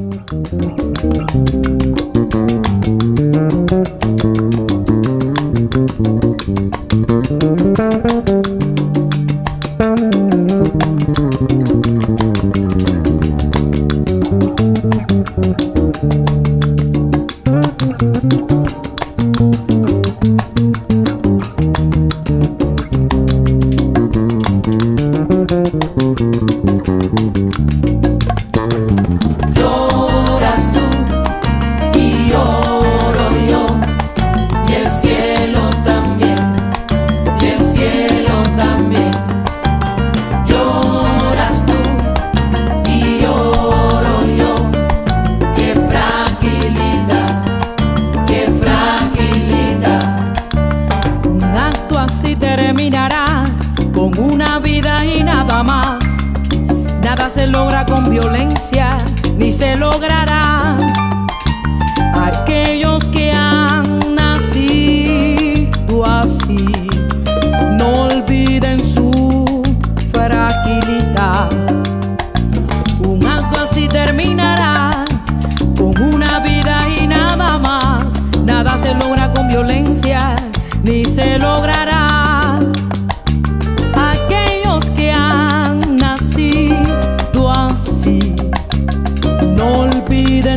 Yo